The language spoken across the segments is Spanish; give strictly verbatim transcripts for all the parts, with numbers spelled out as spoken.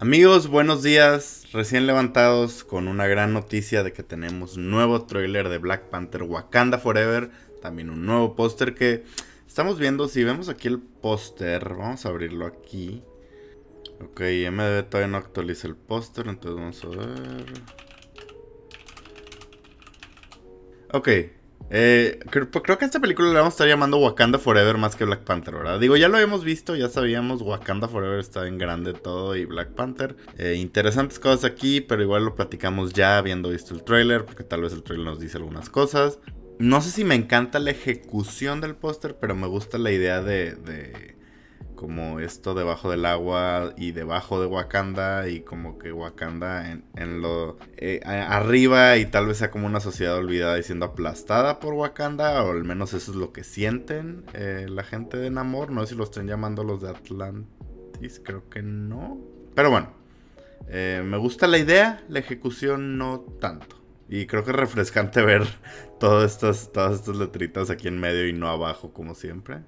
Amigos, buenos días, recién levantados con una gran noticia de que tenemos nuevo tráiler de Black Panther Wakanda Forever, también un nuevo póster que estamos viendo. Si vemos aquí el póster, vamos a abrirlo aquí. Ok, M D B todavía no actualiza el póster, entonces vamos a ver. Ok, eh, creo, creo que a esta película le vamos a estar llamando Wakanda Forever más que Black Panther, ¿verdad? Digo, ya lo habíamos visto, ya sabíamos, Wakanda Forever está en grande todo y Black Panther. Eh, interesantes cosas aquí, pero igual lo platicamos ya habiendo visto el tráiler, porque tal vez el tráiler nos dice algunas cosas. No sé si me encanta la ejecución del póster, pero me gusta la idea de... de... como esto debajo del agua y debajo de Wakanda y como que Wakanda en, en lo eh, arriba y tal vez sea como una sociedad olvidada y siendo aplastada por Wakanda, o al menos eso es lo que sienten eh, la gente de Namor. No sé si lo estén llamando los de Atlantis, creo que no, pero bueno, eh, me gusta la idea, la ejecución no tanto. Y creo que es refrescante ver todas estas, todas estas letritas aquí en medio y no abajo como siempre.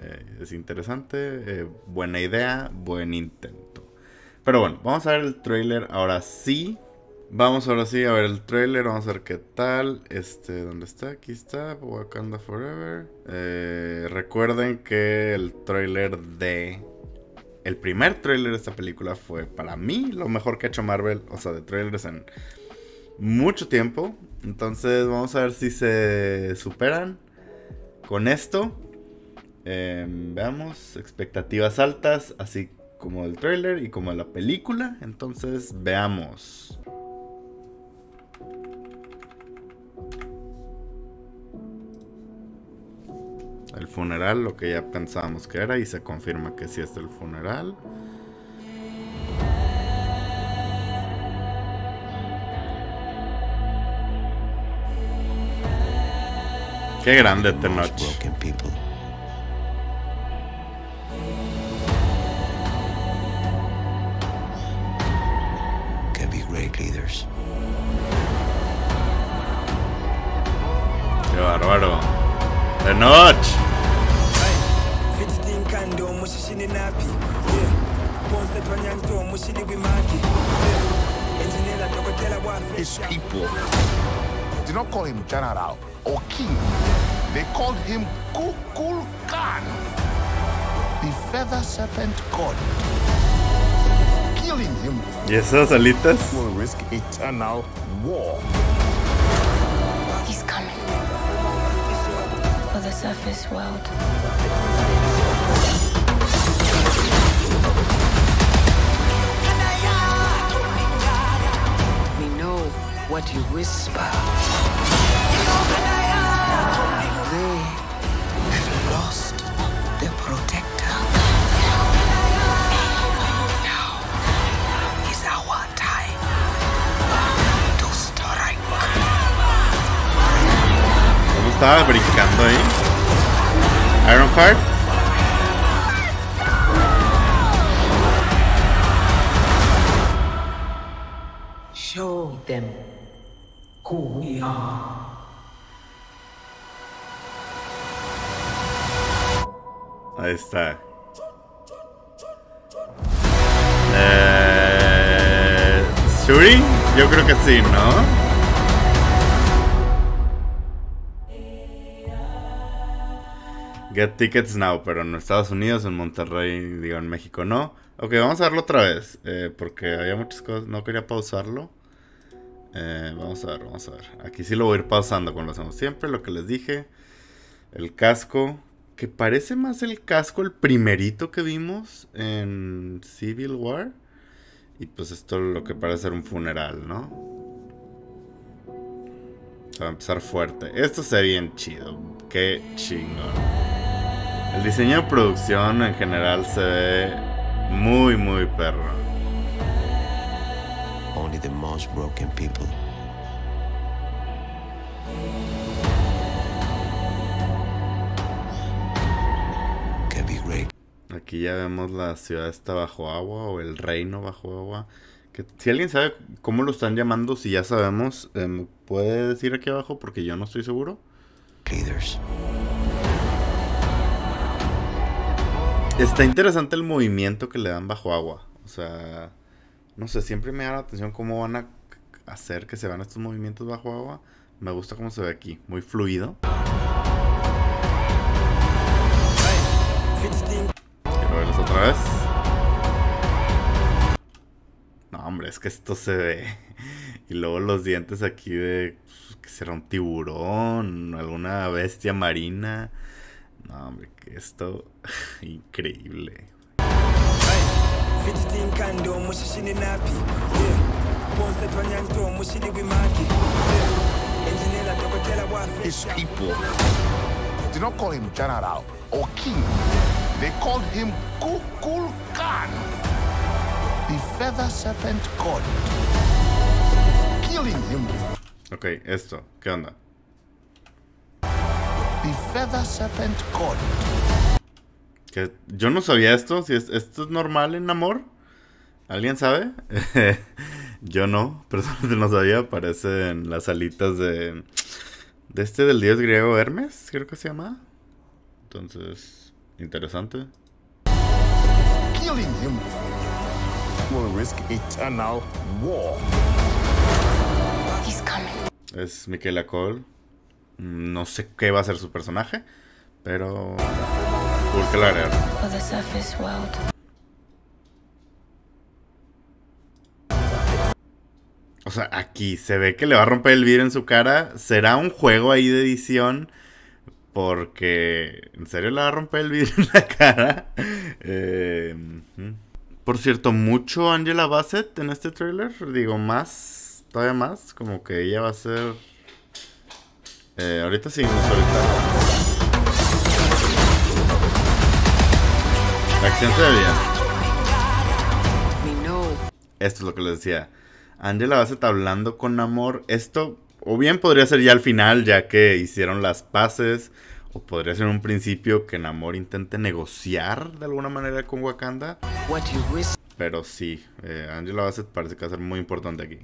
Eh, es interesante, eh, buena idea, buen intento. Pero bueno, vamos a ver el tráiler ahora sí. Vamos ahora sí a ver el tráiler, vamos a ver qué tal. Este, ¿dónde está? Aquí está, Wakanda Forever. Eh, recuerden que el tráiler de... el primer tráiler de esta película fue para mí lo mejor que ha hecho Marvel, o sea, de tráilers en mucho tiempo. Entonces vamos a ver si se superan con esto. Eh, veamos, expectativas altas, así como el tráiler y como la película. Entonces, veamos. El funeral, lo que ya pensábamos que era, y se confirma que sí es el funeral. Qué grande Tenoch. Qué bárbaro. De noche. His people did not call him general or king. They called him Kukulkan, the feather serpent god. ¿Y esas alitas? Estaba brincando ahí. Ironheart. Show them who we are. Ahí está. Eh, Shuri, yo creo que sí, ¿no? Get tickets now, pero en Estados Unidos, en Monterrey, digo, en México no. Ok, vamos a verlo otra vez, eh, porque había muchas cosas, no quería pausarlo. Eh, vamos a ver, vamos a ver. Aquí sí lo voy a ir pausando como lo hacemos siempre, lo que les dije. El casco, que parece más el casco, el primerito que vimos en Civil War. Y pues esto lo que parece ser un funeral, ¿no? O sea, va a empezar fuerte. Esto se ve bien chido, qué chingón. El diseño de producción en general se ve muy, muy perro. Only the most broken people. Can be great. Aquí ya vemos la ciudad está bajo agua o el reino bajo agua. Que, si alguien sabe cómo lo están llamando, si ya sabemos, eh, ¿me puede decir aquí abajo? Porque yo no estoy seguro. Leaders. Está interesante el movimiento que le dan bajo agua. O sea, No sé, siempre me da la atención cómo van a hacer que se vean estos movimientos bajo agua. Me gusta cómo se ve aquí, muy fluido. Quiero verlos otra vez. No, hombre, es que esto se ve. Y luego los dientes aquí de... que será un tiburón, alguna bestia marina. No, hombre, que esto... increíble. His people did not call him general or king. They called him Kukulkan, the feather serpent god, killing him. Okay, esto, ¿qué onda? The feather serpent god. Que yo no sabía esto, si es, esto es normal en Namor. ¿Alguien sabe? Yo no, personalmente no sabía. Aparecen las alitas de... de este del dios griego Hermes, creo que se llama. Entonces, interesante. Killing him will risk eternal war. He's coming. Es Michaela Coel. No sé qué va a ser su personaje, pero... ¿por qué la agregaron? O sea, aquí se ve que le va a romper el vidrio en su cara. Será un juego ahí de edición. Porque... ¿en serio le va a romper el vidrio en la cara? Eh, por cierto, mucho Angela Bassett en este tráiler. Digo, más. Todavía más. Como que ella va a ser... Eh, ahorita sí, ahorita. La acción se ve bien. Esto es lo que les decía. Angela Bassett hablando con Namor. Esto o bien podría ser ya al final, ya que hicieron las paces, o podría ser un principio que Namor intente negociar de alguna manera con Wakanda. Pero sí, eh, Angela Bassett parece que va a ser muy importante aquí.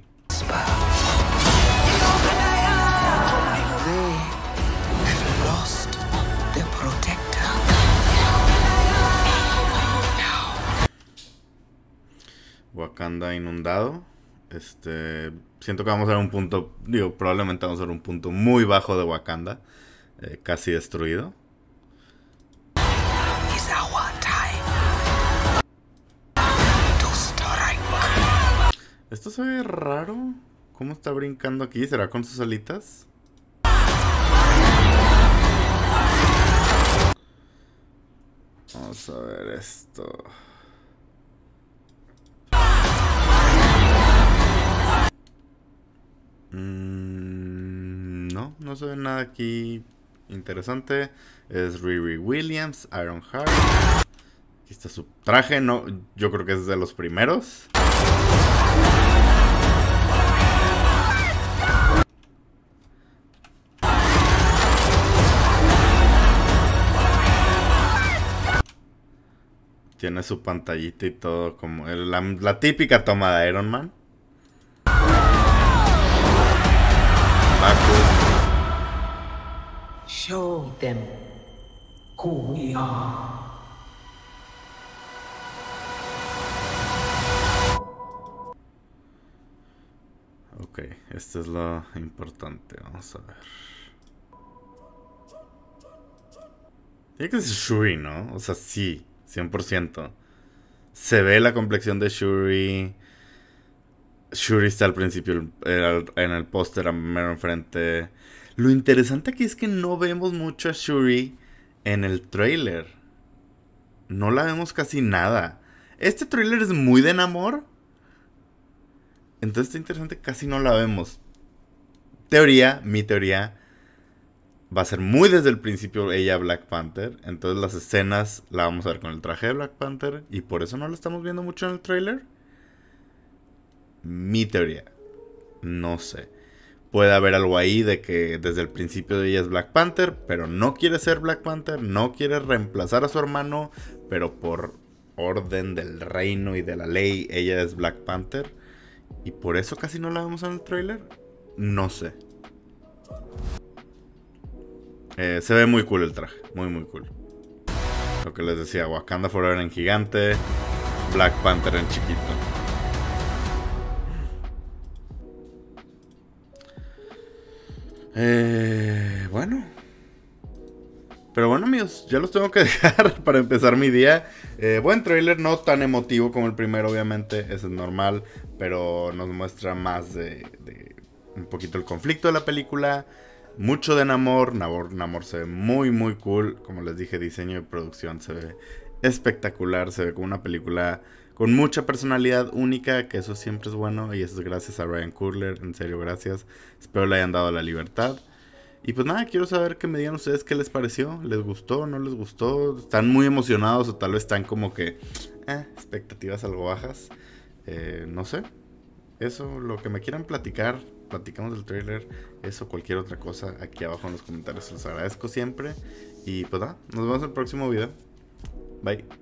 Wakanda inundado. Este, siento que vamos a ver un punto, digo, probablemente vamos a ver un punto muy bajo de Wakanda, eh, casi destruido. Esto se ve raro. ¿Cómo está brincando aquí? ¿Será con sus alitas? Vamos a ver esto. No, no se ve nada aquí interesante. Es Riri Williams, Ironheart. Aquí está su traje, no, yo creo que es de los primeros. Tiene su pantallita y todo, como la, la típica toma de Iron Man. Show them who we are. Ok, esto es lo importante. Vamos a ver. Tiene que ser Shuri, ¿no? O sea, sí, cien por ciento. Se ve la complexión de Shuri. Shuri está al principio en el póster a Mero enfrente. Lo interesante aquí es que no vemos mucho a Shuri en el tráiler. No la vemos casi nada. Este tráiler es muy de Namor. Entonces está interesante, casi no la vemos. Teoría, mi teoría, va a ser muy desde el principio ella Black Panther. Entonces las escenas la vamos a ver con el traje de Black Panther. Y por eso no la estamos viendo mucho en el tráiler. Mi teoría, no sé. Puede haber algo ahí de que desde el principio de ella es Black Panther, pero no quiere ser Black Panther, no quiere reemplazar a su hermano, pero por orden del reino y de la ley, ella es Black Panther. Y por eso casi no la vemos en el tráiler. No sé. eh, Se ve muy cool el traje, muy muy cool. Lo que les decía, Wakanda Forever en gigante, Black Panther en chiquito. Eh, bueno. Pero bueno, amigos, ya los tengo que dejar para empezar mi día. Eh, buen tráiler, no tan emotivo como el primero, obviamente, eso es normal. Pero nos muestra más de, de un poquito el conflicto de la película. Mucho de Namor. Namor, Namor se ve muy, muy cool. Como les dije, diseño y producción se ve espectacular. Se ve como una película con mucha personalidad única, que eso siempre es bueno. Y eso es gracias a Ryan Coogler. En serio, gracias. Espero le hayan dado la libertad. Y pues nada, quiero saber que me digan ustedes qué les pareció. ¿Les gustó? ¿No les gustó? ¿Están muy emocionados? ¿O tal vez están como que eh, expectativas algo bajas? Eh, no sé. Eso, lo que me quieran platicar. Platicamos del tráiler, eso, cualquier otra cosa, aquí abajo en los comentarios, los agradezco siempre. Y pues nada, nos vemos en el próximo video. Bye.